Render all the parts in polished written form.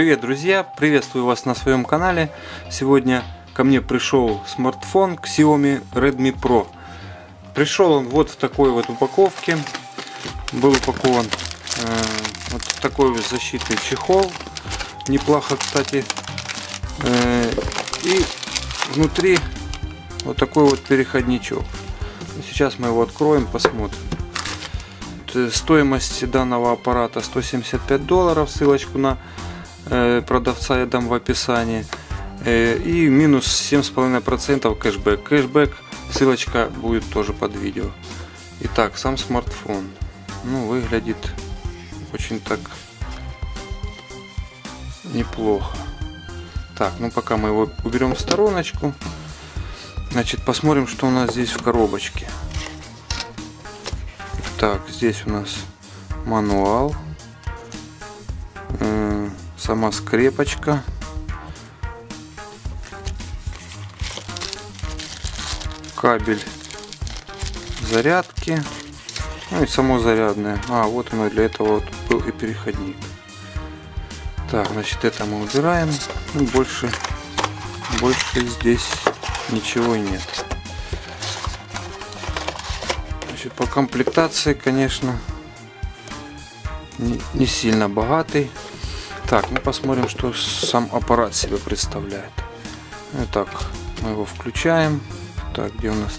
Привет, друзья! Приветствую вас на своем канале. Сегодня ко мне пришел смартфон Xiaomi Redmi Pro. Пришел он вот в такой вот упаковке. Был упакован вот в такой вот защитный чехол. Неплохо, кстати. И внутри вот такой вот переходничок. Сейчас мы его откроем, посмотрим. Стоимость данного аппарата $175. Ссылочку на продавца я дам в описании. И минус 7,5% кэшбэк. Ссылочка будет тоже под видео. Итак, сам смартфон. Ну, выглядит очень так неплохо. Так, ну пока мы его уберем в стороночку. Значит, посмотрим, что у нас здесь в коробочке. Так, здесь у нас мануал, сама скрепочка, кабель зарядки, ну и само зарядное. А, вот оно, для этого вот был и переходник. Так, значит, это мы убираем. Ну, больше здесь ничего нет. По комплектации, конечно, не сильно богатый. Так, мы посмотрим, что сам аппарат себе представляет. Итак, мы его включаем. Так, где у нас?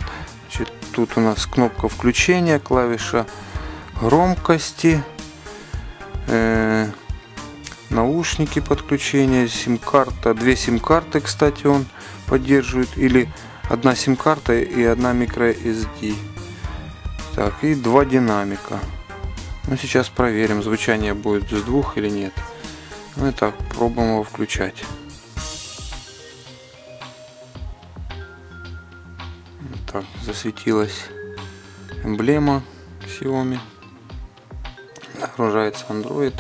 Значит, тут у нас кнопка включения, клавиша громкости, наушники подключения, сим-карта. Две сим-карты, кстати, он поддерживает. Или одна сим-карта и одна microSD. Так, и два динамика. Ну, сейчас проверим, звучание будет с двух или нет. Ну и так, пробуем его включать. Так, засветилась эмблема Xiaomi. Загружается Android.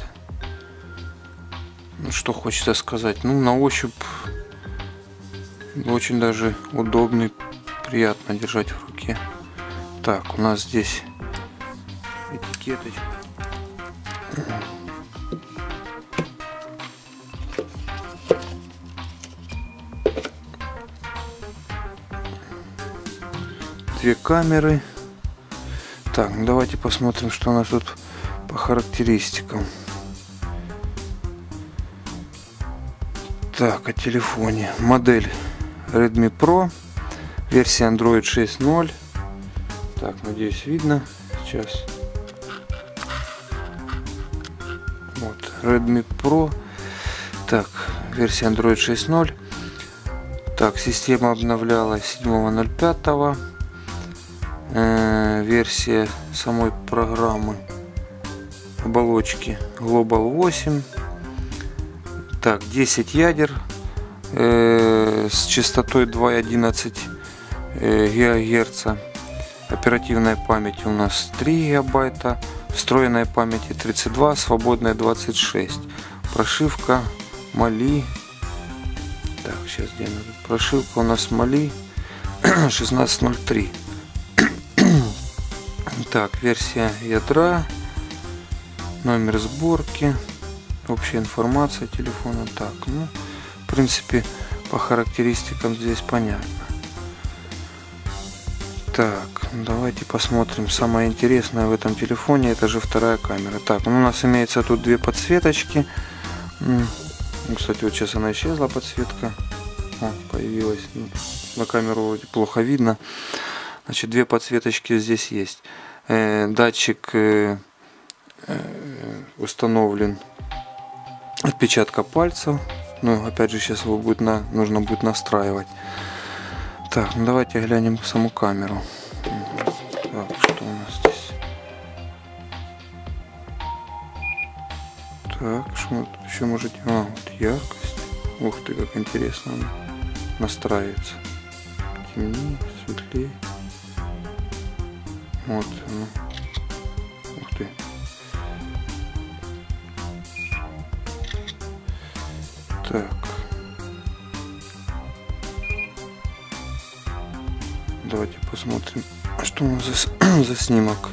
Ну, что хочется сказать. Ну, на ощупь очень даже удобный, приятно держать в руке. Так, у нас здесь этикеточка. Две камеры. Так, ну давайте посмотрим, что у нас тут по характеристикам. Так, о телефоне. Модель Redmi Pro. Версия Android 6.0. Так, надеюсь, видно сейчас. Вот, Redmi Pro. Так, версия Android 6.0. Так, система обновлялась 7.05. Версия самой программы оболочки Global 8. Так, 10 ядер с частотой 2,11 ГГц. Оперативная память у нас 3 гигабайта, встроенная памяти 32, свободная 26. Прошивка Mali. Так, сейчас делаем. Прошивка у нас Mali 1603. Так, версия ядра, номер сборки, общая информация телефона. Так, ну, в принципе, по характеристикам здесь понятно. Так, давайте посмотрим. Самое интересное в этом телефоне — это же вторая камера. Так, ну, у нас имеется тут две подсветочки. Кстати, вот сейчас она исчезла, подсветка. О, появилась. На камеру вроде плохо видно. Значит, две подсветочки здесь есть. Датчик установлен отпечатка пальцев. Ну, опять же, сейчас его будет нужно будет настраивать. Так, ну давайте глянем саму камеру. Так, что у нас здесь? Так, что мы тут еще можете... А, вот яркость. Ух ты, как интересно она настраивается. Темнее, светлее. Вот она. Ух ты. Так. Давайте посмотрим, что у нас за снимок.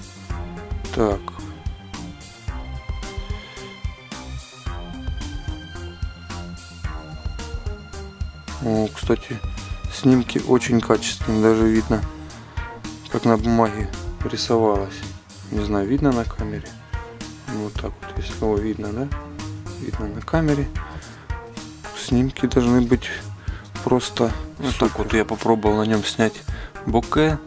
Так. Кстати, снимки очень качественные, даже видно, как на бумаге рисовалось. Не знаю, видно на камере. Вот так вот, если его видно, да? Видно на камере. Снимки должны быть просто вот супер. Так вот я попробовал на нем снять боке.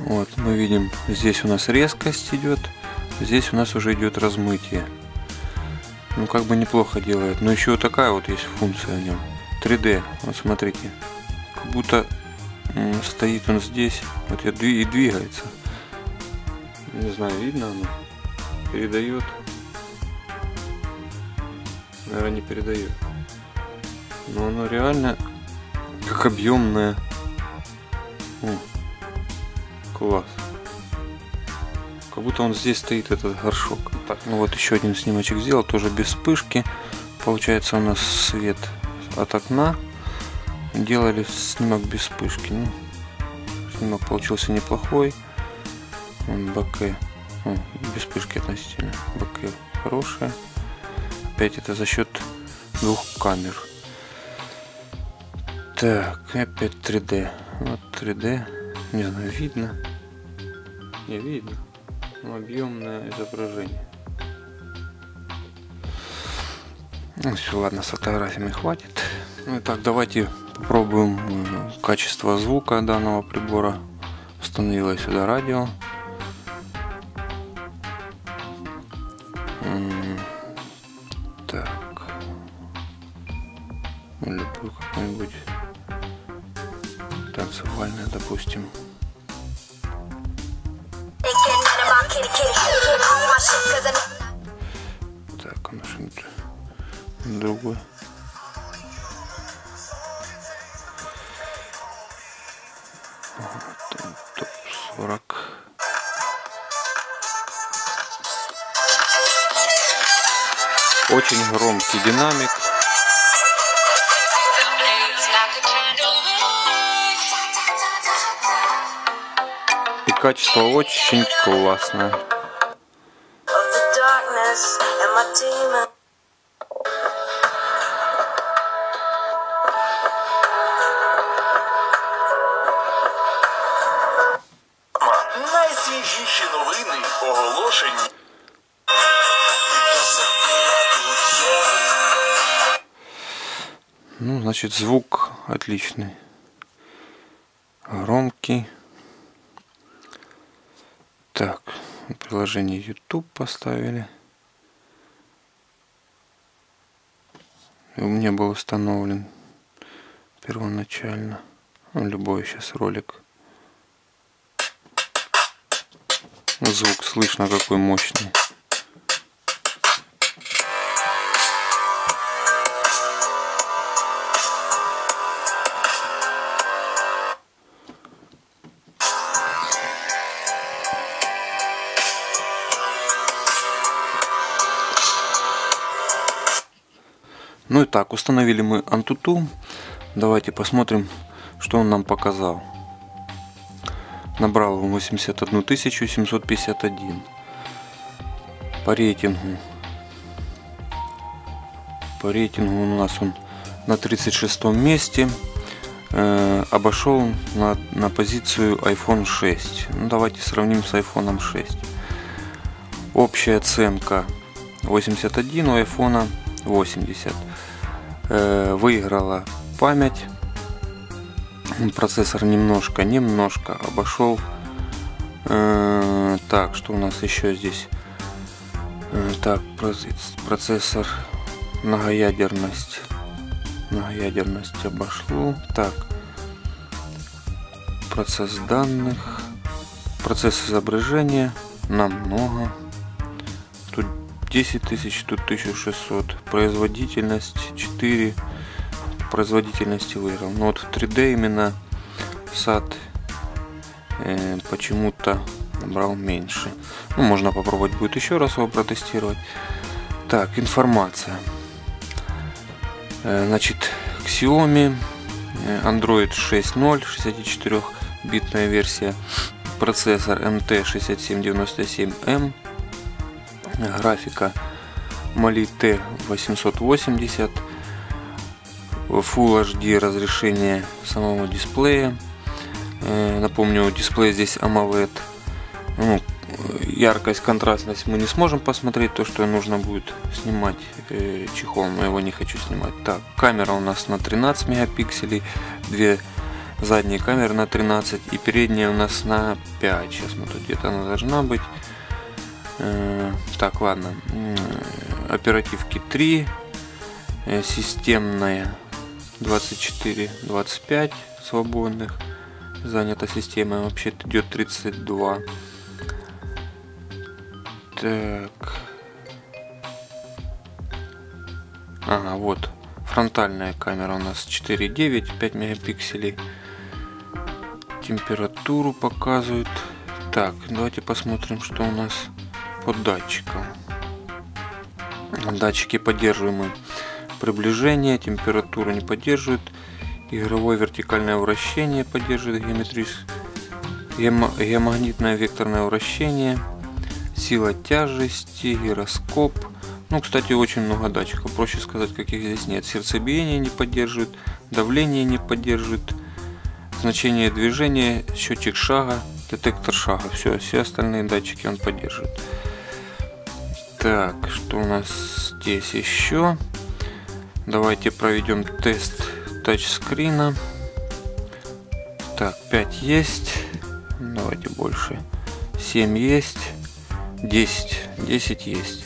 Вот, мы видим, здесь у нас резкость идет, здесь у нас уже идет размытие. Ну, как бы неплохо делает. Но еще вот такая вот есть функция в нем. 3D. Вот смотрите. Как будто стоит он здесь. Вот и двигается. Не знаю, видно оно? Передает. Наверное, не передает. Но оно реально как объемное. О, класс. Как будто он здесь стоит, этот горшок. Так, ну вот еще один снимочек сделал, тоже без вспышки. Получается у нас свет от окна. Делали снимок без вспышки. Ну, снимок получился неплохой. Боке. О, без вспышки относительно. Боке хорошая. Опять это за счет двух камер. Так, опять 3D. Вот 3D. Не знаю, видно. Не видно. Но объемное изображение. Ну все, ладно, с фотографиями хватит. Итак, давайте попробуем качество звука данного прибора. Установила сюда радио. Так. Любую какую-нибудь танцевальную, допустим. Так, оно что-нибудь другое. Вот он, топ-40. Очень громкий динамик. И качество очень классное. Найсвіжіші новини, оголошення. Ну, значит, звук отличный. Громкий. Так, приложение YouTube поставили. У меня был установлен первоначально. Любой сейчас ролик. Звук слышно какой мощный. Ну и так, установили мы Antutu. Давайте посмотрим, что он нам показал. Набрал 81 751 по рейтингу. По рейтингу у нас он на 36 месте. Обошел на позицию iPhone 6. Ну, давайте сравним с iPhone 6. Общая оценка 81, у iPhone 80. Выиграла память. Процессор немножко обошел. Так, что у нас еще здесь? Так, процессор, многоядерность обошло. Так, процесс данных, процесс изображения намного. Тут 10 тысяч, тут 1600. Производительность 4. Производительности выиграл. Но вот в 3D именно сад почему-то набрал меньше. Ну, можно попробовать будет еще раз его протестировать. Так, информация. Значит, Xiaomi, Android 6.0, 64-битная версия, процессор MT6797M, графика Mali-T 880, Full HD разрешение самого дисплея. Напомню, дисплей здесь AMOLED. Ну, яркость, контрастность мы не сможем посмотреть, то что нужно будет снимать чехол, но его не хочу снимать. Так, камера у нас на 13 мегапикселей, две задние камеры на 13 и передняя у нас на 5. Сейчас мы тут где-то она должна быть. Так, ладно. Оперативки 3, системная 24-25 свободных, занята системой, вообще-то идет 32. Так. Ага, вот. Фронтальная камера у нас 4.9, 5 мегапикселей. Температуру показывают. Так, давайте посмотрим, что у нас по датчикам. Датчики поддерживаемы. Приближение, температуру не поддерживают. Игровое вертикальное вращение поддерживает, геомагнитное векторное вращение. Сила тяжести, гироскоп. Ну, кстати, очень много датчиков. Проще сказать, каких здесь нет. Сердцебиение не поддерживает, давление не поддерживает, значение движения, счетчик шага, детектор шага. Все, все остальные датчики он поддерживает. Так, что у нас здесь еще? Давайте проведем тест тачскрина. Так, 5 есть. Давайте больше. 7 есть. 10 есть.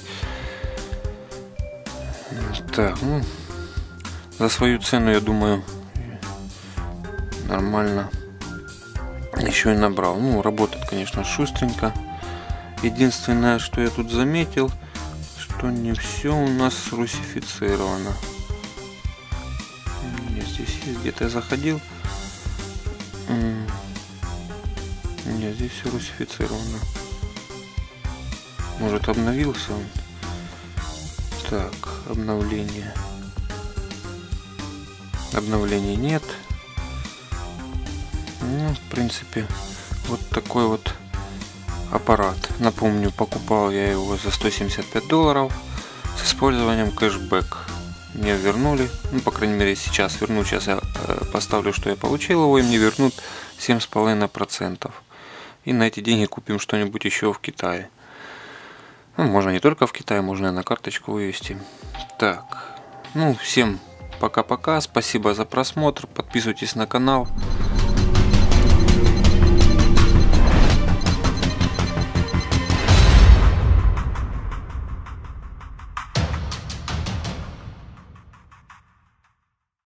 Так, ну, за свою цену, я думаю, нормально еще и набрал. Ну, работает, конечно, шустренько. Единственное, что я тут заметил, что не все у нас русифицировано. Нет, здесь есть, где-то я заходил. Нет, здесь все русифицировано. Может, обновился он? Так, обновление. Обновления нет. Ну, в принципе, вот такой вот аппарат. Напомню, покупал я его за $175 с использованием кэшбэк. Мне вернули, ну, по крайней мере, сейчас верну. Сейчас я поставлю, что я получил его, и мне вернут 7,5%. И на эти деньги купим что-нибудь еще в Китае. Ну, можно не только в Китае, можно и на карточку вывести. Так, ну, всем пока-пока, спасибо за просмотр, подписывайтесь на канал.